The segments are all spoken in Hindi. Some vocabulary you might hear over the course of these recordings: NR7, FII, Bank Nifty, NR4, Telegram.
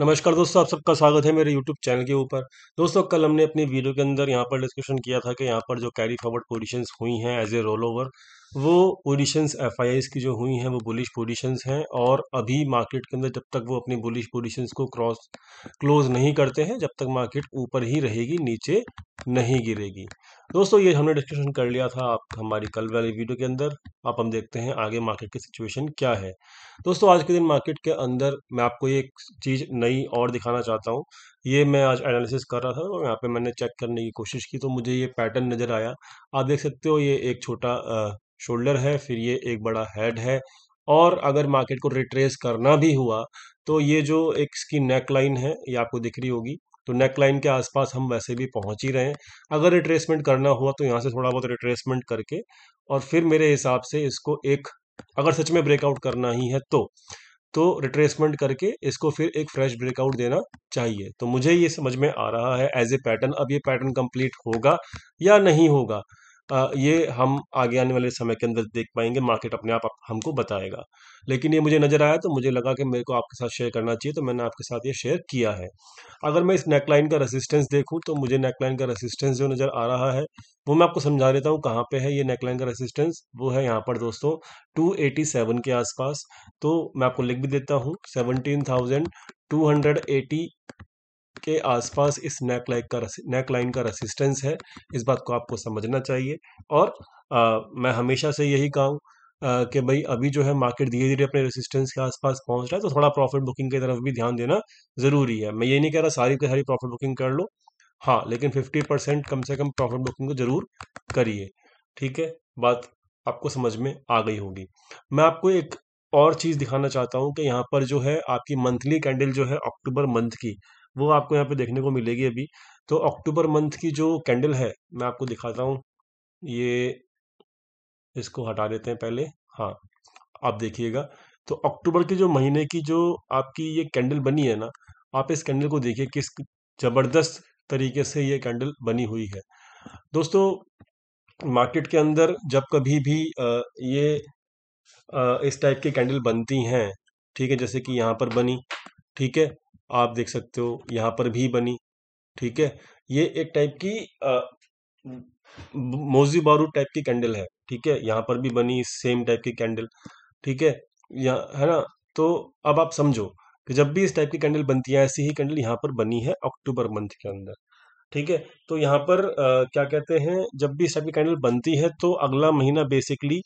नमस्कार दोस्तों, आप सबका स्वागत है मेरे YouTube चैनल के ऊपर। दोस्तों, कल हमने अपनी वीडियो के अंदर यहाँ पर डिस्कशन किया था कि यहाँ पर जो कैरी फॉरवर्ड पोजीशंस हुई हैं एज ए रोल ओवर, वो पोजीशंस FIIs की जो हुई हैं वो बुलिश पोजीशंस हैं। और अभी मार्केट के अंदर जब तक वो अपनी बुलिश पोजीशंस को क्लोज नहीं करते हैं, जब तक मार्केट ऊपर ही रहेगी, नीचे नहीं गिरेगी। दोस्तों, ये हमने डिस्कशन कर लिया था हमारी कल वाली वीडियो के अंदर। अब हम देखते हैं आगे मार्केट की सिचुएशन क्या है। दोस्तों, आज के दिन मार्केट के अंदर मैं आपको ये एक चीज़ नई और दिखाना चाहता हूँ। ये मैं आज एनालिसिस कर रहा था और यहाँ पे मैंने चेक करने की कोशिश की तो मुझे ये पैटर्न नज़र आया। आप देख सकते हो, ये एक छोटा शोल्डर है, फिर ये एक बड़ा हेड है। और अगर मार्केट को रिट्रेस करना भी हुआ तो ये जो एक इसकी नेक लाइन है ये आपको दिख रही होगी, तो नेक लाइन के आसपास हम वैसे भी पहुंच ही रहे हैं। अगर रिट्रेसमेंट करना हुआ तो यहाँ से थोड़ा बहुत रिट्रेसमेंट करके और फिर मेरे हिसाब से इसको एक, अगर सच में ब्रेकआउट करना ही है तो रिट्रेसमेंट करके इसको फिर एक फ्रेश ब्रेकआउट देना चाहिए। तो मुझे ये समझ में आ रहा है एज ए पैटर्न। अब ये पैटर्न कंप्लीट होगा या नहीं होगा ये हम आगे आने वाले समय के अंदर देख पाएंगे। मार्केट अपने आप हमको बताएगा, लेकिन ये मुझे नज़र आया तो मुझे लगा कि मेरे को आपके साथ शेयर करना चाहिए, तो मैंने आपके साथ ये शेयर किया है। अगर मैं इस नेकलाइन का रेसिस्टेंस देखूँ तो मुझे नेकलाइन का रेसिस्टेंस जो नज़र आ रहा है वो मैं आपको समझा देता हूँ कहाँ पे है। ये नेकलाइन का रेसिस्टेंस वो है यहाँ पर दोस्तों 287 के आसपास। तो मैं आपको लिख भी देता हूँ, 17,280 के आसपास इस नेकलाइन का रेसिस्टेंस है। इस बात को आपको समझना चाहिए। और मैं हमेशा से यही कहूँ कि भाई अभी जो है मार्केट धीरे धीरे अपने रेसिस्टेंस के आसपास पहुँच रहा है, तो थोड़ा प्रॉफिट बुकिंग की तरफ भी ध्यान देना ज़रूरी है। मैं ये नहीं कह रहा सारी की सारी प्रॉफिट बुकिंग कर लो, हाँ, लेकिन 50% कम से कम प्रॉफिट बुकिंग को जरूर करिए। ठीक है, बात आपको समझ में आ गई होगी। मैं आपको एक और चीज़ दिखाना चाहता हूँ कि यहाँ पर जो है आपकी मंथली कैंडल जो है अक्टूबर मंथ की, वो आपको यहाँ पे देखने को मिलेगी। अभी तो अक्टूबर मंथ की जो कैंडल है मैं आपको दिखाता हूँ। ये इसको हटा देते हैं पहले, हाँ, आप देखिएगा। तो अक्टूबर के जो महीने की जो आपकी ये कैंडल बनी है ना, आप इस कैंडल को देखिए किस ज़बरदस्त तरीके से ये कैंडल बनी हुई है। दोस्तों, मार्केट के अंदर जब कभी भी ये इस टाइप की कैंडल बनती हैं, ठीक है, जैसे कि यहाँ पर बनी, ठीक है, आप देख सकते हो यहाँ पर भी बनी, ठीक है, ये एक टाइप की मौजी बारूद टाइप की कैंडल है, ठीक है, यहाँ पर भी बनी सेम टाइप की कैंडल, ठीक है, यहाँ है ना। तो अब आप समझो कि जब भी इस टाइप की कैंडल बनती है, ऐसी ही कैंडल यहाँ पर बनी है अक्टूबर मंथ के अंदर, ठीक है। तो यहाँ पर क्या कहते हैं, जब भी इस टाइप की कैंडल बनती है तो अगला महीना बेसिकली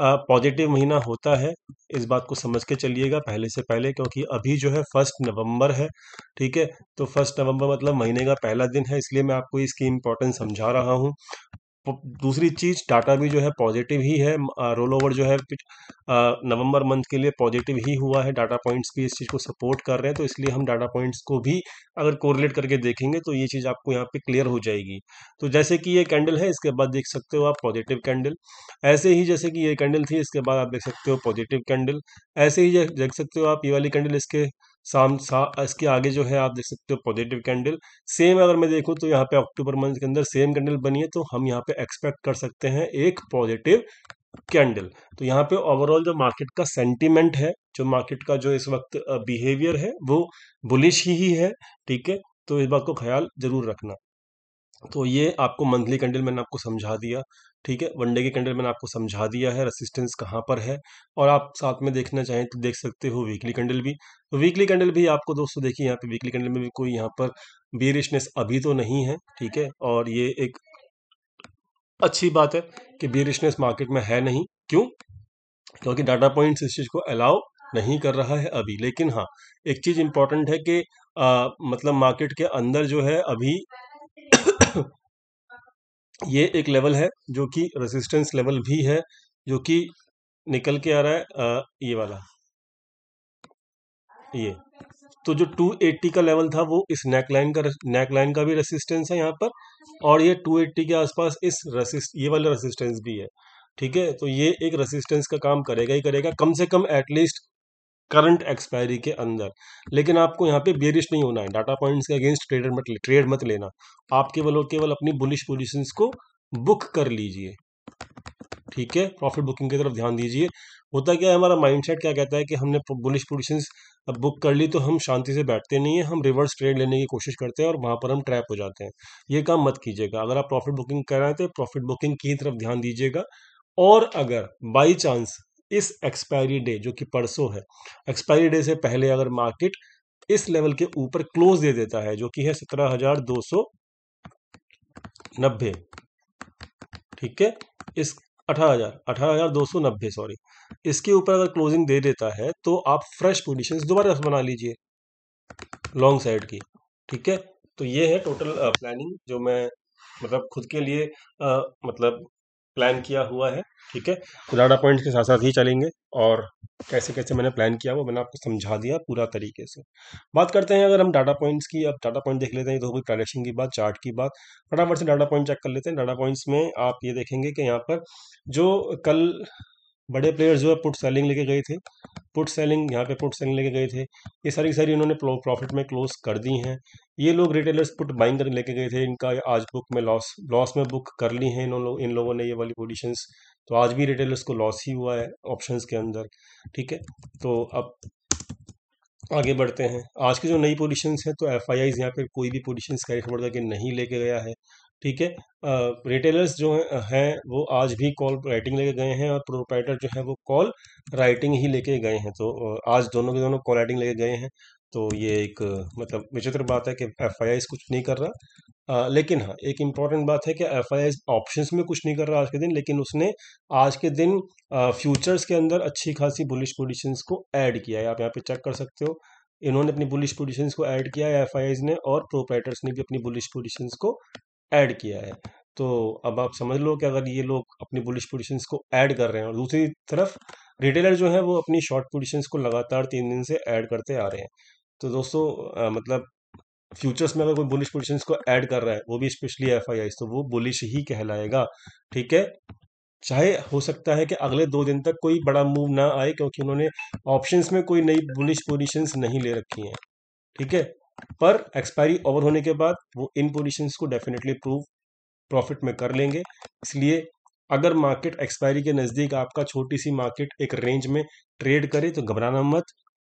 पॉजिटिव महीना होता है। इस बात को समझ के चलिएगा पहले से पहले, क्योंकि अभी जो है 1 नवंबर है, ठीक है। तो 1 नवंबर मतलब महीने का पहला दिन है, इसलिए मैं आपको इसकी इम्पोर्टेंस समझा रहा हूँ। दूसरी चीज़, डाटा भी जो है पॉजिटिव ही है। रोल ओवर जो है नवंबर मंथ के लिए पॉजिटिव ही हुआ है। डाटा पॉइंट्स भी इस चीज़ को सपोर्ट कर रहे हैं, तो इसलिए हम डाटा पॉइंट्स को भी अगर कोरिलेट करके देखेंगे तो ये चीज़ आपको यहाँ पे क्लियर हो जाएगी। तो जैसे कि ये कैंडल है, इसके बाद देख सकते हो आप पॉजिटिव कैंडल, ऐसे ही जैसे कि ये कैंडल थी, इसके बाद आप देख सकते हो पॉजिटिव कैंडल, ऐसे ही देख सकते हो आप ये वाली कैंडल, इसके इसके आगे जो है आप देख सकते हो पॉजिटिव कैंडल। सेम अगर मैं देखूं तो यहाँ पे अक्टूबर मंथ के अंदर सेम कैंडल बनी है, तो हम यहाँ पे एक्सपेक्ट कर सकते हैं एक पॉजिटिव कैंडल। तो यहाँ पे ओवरऑल जो मार्केट का सेंटीमेंट है, जो मार्केट का जो इस वक्त बिहेवियर है, वो बुलिश ही है, ठीक है। तो इस बात को ख्याल जरूर रखना। तो ये आपको मंथली कैंडल मैंने आपको समझा दिया, ठीक है। वनडे की कैंडल मैंने आपको समझा दिया है रेसिस्टेंस कहाँ पर है। और आप साथ में देखना चाहें तो देख सकते हो वीकली कैंडल भी। तो वीकली कैंडल भी आपको दोस्तों देखिए, यहाँ पे वीकली कैंडल में भी कोई यहाँ पर बेयरिशनेस अभी तो नहीं है, ठीक है। और ये एक अच्छी बात है कि बेयरिशनेस मार्केट में है नहीं, क्यों? क्योंकि डाटा पॉइंट्स इस चीज़ को अलाउ नहीं कर रहा है अभी। लेकिन हाँ, एक चीज़ इंपॉर्टेंट है कि मतलब मार्केट के अंदर जो है अभी ये एक लेवल है जो कि रेजिस्टेंस लेवल भी है, जो कि निकल के आ रहा है ये वाला, ये तो जो 280 का लेवल था वो इस नेकलाइन का भी रेजिस्टेंस है यहाँ पर। और ये 280 के आसपास इस ये वाला रेजिस्टेंस भी है, ठीक है। तो ये एक रेजिस्टेंस का काम करेगा ही करेगा, कम से कम एटलीस्ट करंट एक्सपायरी के अंदर। लेकिन आपको यहाँ पे बेरिश नहीं होना है। डाटा पॉइंट्स के अगेंस्ट ट्रेड मत लेना। आप केवल और केवल अपनी बुलिश पोजीशंस को बुक कर लीजिए। ठीक है, प्रॉफिट बुकिंग की तरफ ध्यान दीजिए। होता क्या है, हमारा माइंडसेट क्या कहता है कि हमने बुलिश पोजीशंस अब बुक कर ली तो हम शांति से बैठते नहीं है, हम रिवर्स ट्रेड लेने की कोशिश करते हैं और वहाँ पर हम ट्रैप हो जाते हैं। ये काम मत कीजिएगा। अगर आप प्रॉफिट बुकिंग कर रहे हैं तो प्रॉफिट बुकिंग की तरफ ध्यान दीजिएगा। और अगर बाई चांस इस एक्सपायरी डे जो कि परसों है, एक्सपायरी डे से पहले अगर मार्केट इस लेवल के ऊपर क्लोज दे देता है जो कि है 17,290, ठीक है, इस 18,290 सॉरी, इसके ऊपर अगर क्लोजिंग दे देता है तो आप फ्रेश पोजीशंस दोबारा बना लीजिए लॉन्ग साइड की। ठीक है, तो ये है टोटल प्लानिंग जो मैं मतलब खुद के लिए मतलब प्लान किया हुआ है। ठीक है, डाटा पॉइंट्स के साथ साथ ही चलेंगे और कैसे कैसे मैंने प्लान किया वो मैंने आपको समझा दिया पूरा तरीके से। बात करते हैं अगर हम डाटा पॉइंट्स की। अब डाटा पॉइंट देख लेते हैं, तो होगी ट्रांजेक्शन की बात, चार्ट की बात। फटाफट से डाटा पॉइंट चेक कर लेते हैं। डाटा पॉइंट्स में आप ये देखेंगे कि यहाँ पर जो कल बड़े प्लेयर्स जो है पुट सेलिंग लेके गए थे, पुट सेलिंग यहाँ पे पुट सेलिंग लेके गए थे, ये सारी की सारी उन्होंने प्रॉफिट में क्लोज कर दी हैं। ये लोग रिटेलर्स पुट बाइंग करके लेके गए थे, इनका आज बुक में लॉस में बुक कर ली है इन लोगों ने ये वाली पोजीशंस। तो आज भी रिटेलर्स को लॉस ही हुआ है ऑप्शंस के अंदर। ठीक है, तो अब आगे बढ़ते हैं। आज की जो नई पोजीशंस हैं तो एफआईआईज यहाँ पे कोई भी पोजीशंस कैरी फॉरवर्ड करके नहीं लेके गया है। ठीक है, रिटेलर्स जो हैं वो आज भी कॉल राइटिंग लेके गए हैं और प्रोप्राइटर जो है वो कॉल राइटिंग ही लेके गए हैं। तो आज दोनों के दोनों कॉल राइटिंग लेके गए हैं। तो ये एक मतलब विचित्र बात है कि एफआईआईज कुछ नहीं कर रहा, लेकिन हाँ एक इम्पॉर्टेंट बात है कि एफआईआईज ऑप्शंस में कुछ नहीं कर रहा आज के दिन, लेकिन उसने आज के दिन फ्यूचर्स के अंदर अच्छी खासी बुलिश पोजीशंस को ऐड किया है। आप यहाँ पे चेक कर सकते हो, इन्होंने अपनी बुलिश पोजीशंस को ऐड किया है एफआईआईज ने, और प्रोप्राइटर्स ने भी अपनी बुलिश पोजीशंस को ऐड किया है। तो अब आप समझ लो कि अगर ये लोग अपनी बुलिश पोजीशंस को ऐड कर रहे हैं और दूसरी तरफ रिटेलर जो है वो अपनी शॉर्ट पोजीशंस को लगातार 3 दिन से ऐड करते आ रहे हैं। तो दोस्तों मतलब फ्यूचर्स में अगर कोई बुलिश पोजीशंस को ऐड कर रहा है वो भी स्पेशली एफआईआईज, तो वो बुलिश ही कहलाएगा। ठीक है, चाहे हो सकता है कि अगले 2 दिन तक कोई बड़ा मूव ना आए क्योंकि उन्होंने ऑप्शंस में कोई नई बुलिश पोजीशंस नहीं ले रखी हैं। ठीक है, पर एक्सपायरी ओवर होने के बाद वो इन पोजीशंस को डेफिनेटली प्रॉफिट में कर लेंगे। इसलिए अगर मार्केट एक्सपायरी के नज़दीक आपका छोटी सी मार्केट एक रेंज में ट्रेड करे तो घबराना मत,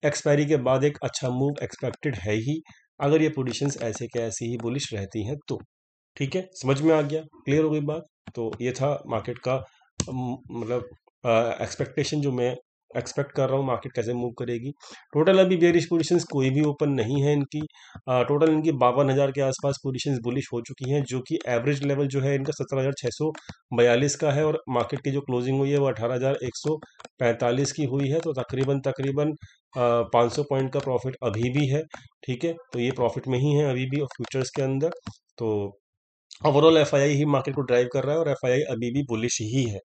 एक्सपायरी के बाद एक अच्छा मूव एक्सपेक्टेड है ही, अगर ये पोजीशंस ऐसे के ऐसी ही बुलिश रहती हैं तो। ठीक है, समझ में आ गया, क्लियर हो गई बात। तो ये था मार्केट का मतलब एक्सपेक्टेशन जो मैं एक्सपेक्ट कर रहा हूँ मार्केट कैसे मूव करेगी। टोटल अभी बेयरिश पोजीशंस कोई भी ओपन नहीं है इनकी। टोटल इनकी 52,000 के आसपास पोजीशंस बुलिश हो चुकी हैं, जो कि एवरेज लेवल जो है इनका 17,642 का है और मार्केट की जो क्लोजिंग हुई है वो 18,145 की हुई है। तो तकरीबन 500 पॉइंट का प्रॉफिट अभी भी है। ठीक है, तो ये प्रॉफिट में ही है अभी भी और फ्यूचर्स के अंदर। तो ओवरऑल एफआईआई ही मार्केट को ड्राइव कर रहा है और एफआईआई अभी भी बुलिश ही है।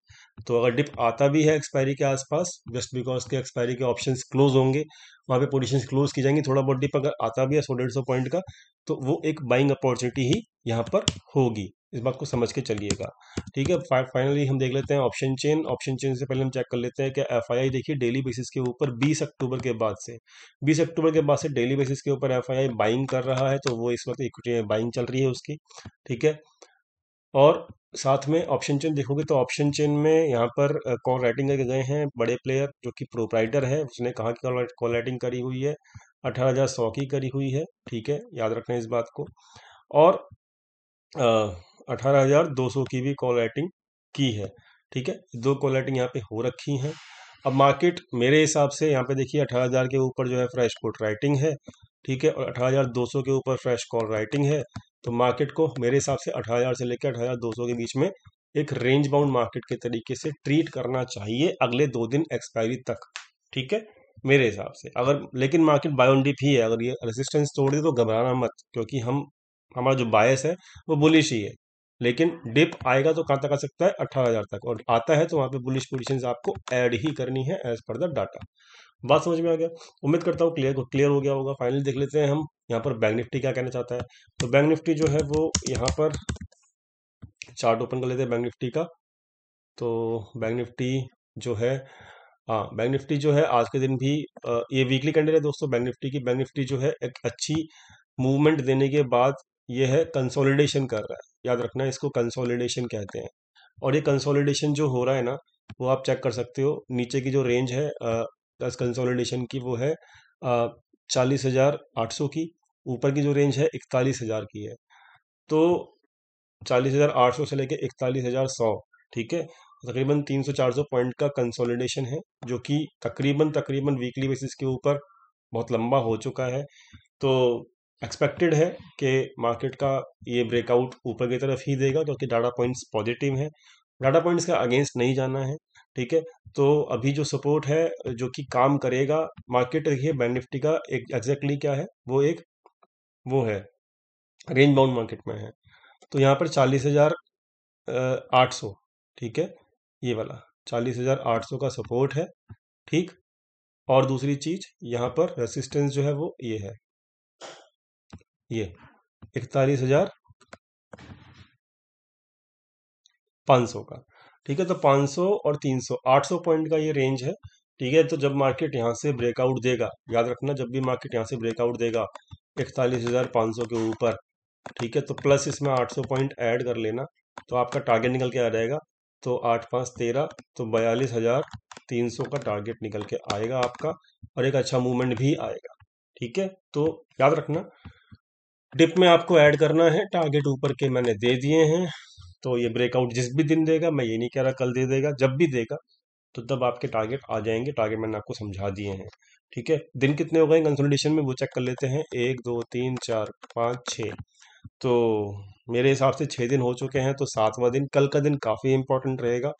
तो अगर डिप आता भी है एक्सपायरी के आसपास, जस्ट बिकॉज के एक्सपायरी के ऑप्शंस क्लोज होंगे, वहाँ पे पोजीशंस क्लोज की जाएंगी, थोड़ा बहुत डिप अगर आता भी है 100-150 पॉइंट का, तो वो एक बाइंग अपॉर्चुनिटी ही यहाँ पर होगी। इस बात को समझ के चलिएगा। ठीक है, फाइनली हम देख लेते हैं ऑप्शन चेन। ऑप्शन चेन से पहले हम चेक कर लेते हैं कि एफआईआई देखिए डेली बेसिस के ऊपर 20 अक्टूबर के बाद से, 20 अक्टूबर के बाद से डेली बेसिस के ऊपर एफआईआई बाइंग कर रहा है। तो वो इस वक्त इक्विटी में बाइंग चल रही है उसकी। ठीक है, और साथ में ऑप्शन चेन देखोगे तो ऑप्शन चेन में यहाँ पर कॉल राइटिंग करके गए हैं बड़े प्लेयर जो कि प्रोप्राइटर है, उसने कहा कि कॉल राइटिंग करी हुई है 18,100 की करी हुई है। ठीक है, याद रखना इस बात को। और 18,200 की भी कॉल राइटिंग की है। ठीक है, 2 कॉल राइटिंग यहाँ पे हो रखी हैं। अब मार्केट मेरे हिसाब से यहाँ पे देखिए 18,000 के ऊपर जो है फ्रेश कॉल राइटिंग है। ठीक है, और 18,200 के ऊपर फ्रेश कॉल राइटिंग है। तो मार्केट को मेरे हिसाब से 18,000 से लेकर 18,200 के बीच में एक रेंज बाउंड मार्केट के तरीके से ट्रीट करना चाहिए अगले 2 दिन एक्सपायरी तक। ठीक है, मेरे हिसाब से अगर, लेकिन मार्केट बाय ऑन डिप ही है, अगर ये रेजिस्टेंस तोड़ दे तो घबराना मत क्योंकि हमारा जो बायस है वो बुलिश ही है। लेकिन डिप आएगा तो कहाँ तक आ सकता है, 18,000 तक, और आता है तो वहाँ पे बुलिश पोजीशंस आपको ऐड ही करनी है एज पर द डाटा। बात समझ में आ गया, उम्मीद करता हूँ क्लियर हो गया होगा। फाइनली देख लेते हैं हम यहाँ पर बैंक निफ्टी क्या कहना चाहता है। तो बैंक निफ्टी जो है वो यहाँ पर चार्ट ओपन कर लेते हैं बैंक निफ्टी का। तो बैंक निफ्टी जो है, हाँ बैंक निफ्टी जो है आज के दिन भी ये वीकली कैंडल है दोस्तों बैंक निफ्टी की। बैंक निफ्टी जो है एक अच्छी मूवमेंट देने के बाद ये है कंसोलिडेशन कर रहा है, याद रखना इसको कंसोलिडेशन कहते हैं। और ये कंसोलिडेशन जो हो रहा है ना वो आप चेक कर सकते हो। नीचे की जो रेंज है कंसोलिडेशन की वो है 40,800 की, ऊपर की जो रेंज है 41,000 की है। तो 40,800 से लेके 41,100, ठीक है, तकरीबन 300-400 पॉइंट का कंसोलिडेशन है जो कि तकरीबन वीकली बेसिस के ऊपर बहुत लंबा हो चुका है। तो एक्सपेक्टेड है कि मार्केट का ये ब्रेकआउट ऊपर की तरफ ही देगा क्योंकि डाटा पॉइंट्स पॉजिटिव हैं, डाटा पॉइंट्स का अगेंस्ट नहीं जाना है, ठीक है। तो अभी जो सपोर्ट है जो कि काम करेगा, मार्केट देखिए बैंक निफ्टी का एक एग्जैक्टली क्या है, वो एक वो है रेंज बाउंड मार्केट में है। तो यहाँ पर 40,800, ठीक है, ये वाला 40,800 का सपोर्ट है, ठीक। और दूसरी चीज यहाँ पर रेसिस्टेंस जो है वो ये है, ये 41,500 का, ठीक है। तो 500 और 300 800 पॉइंट का ये रेंज है, ठीक है। तो जब मार्केट यहाँ से ब्रेकआउट देगा, याद रखना जब भी मार्केट यहाँ से ब्रेकआउट देगा 41,500 के ऊपर, ठीक है, तो प्लस इसमें 800 पॉइंट ऐड कर लेना तो आपका टारगेट निकल के आ जाएगा। तो 8-5-13 तो 42,300 का टारगेट निकल के आएगा आपका, और एक अच्छा मूवमेंट भी आएगा, ठीक है। तो याद रखना डिप में आपको ऐड करना है, टारगेट ऊपर के मैंने दे दिए हैं। तो ये ब्रेकआउट जिस भी दिन देगा, मैं ये नहीं कह रहा कल दे देगा, जब भी देगा तो तब आपके टारगेट आ जाएंगे, टारगेट मैंने आपको समझा दिए हैं, ठीक है। दिन कितने हो गए कंसोलिडेशन में वो चेक कर लेते हैं, 1, 2, 3, 4, 5, 6, तो मेरे हिसाब से 6 दिन हो चुके हैं। तो 7वां दिन, कल का दिन काफ़ी इंपॉर्टेंट रहेगा।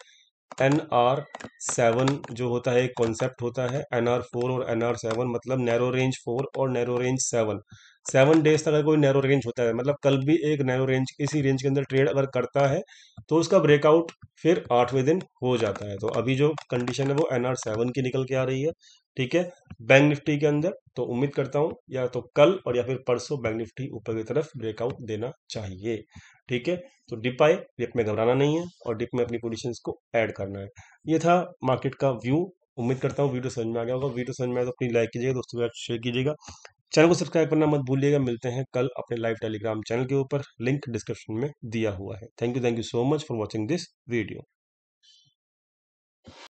NR7 जो होता है एक कॉन्सेप्ट होता है, NR4 और NR7 मतलब नैरो रेंज 4 और नैरो रेंज 7, 7 डेज तक अगर कोई नैरो रेंज होता है, मतलब कल भी एक नैरो रेंज इसी रेंज के अंदर ट्रेड अगर करता है तो उसका ब्रेकआउट फिर 8वें दिन हो जाता है। तो अभी जो कंडीशन है वो NR7 की निकल के आ रही है, ठीक है, बैंक निफ्टी के अंदर। तो उम्मीद करता हूँ या तो कल और या फिर परसों बैंक निफ्टी ऊपर की तरफ ब्रेकआउट देना चाहिए, ठीक है। तो डिप आए, डिप में घबराना नहीं है और डिप में अपनी पोजीशंस को ऐड करना है। ये था मार्केट का व्यू। उम्मीद करता हूँ वीडियो समझ में आ गया होगा। वीडियो समझ में आए तो अपनी लाइक कीजिएगा, दोस्तों के साथ शेयर कीजिएगा, चैनल को सब्सक्राइब करना मत भूलिएगा। मिलते हैं कल अपने लाइव टेलीग्राम चैनल के ऊपर, लिंक डिस्क्रिप्शन में दिया हुआ है। Thank you so much for watching this video.